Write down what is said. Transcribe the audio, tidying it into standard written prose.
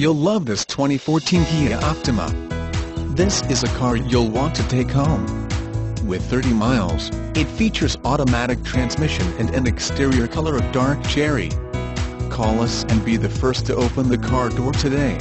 You'll love this 2014 Kia Optima. This is a car you'll want to take home. With 30 miles, it features automatic transmission and an exterior color of dark cherry. Call us and be the first to open the car door today.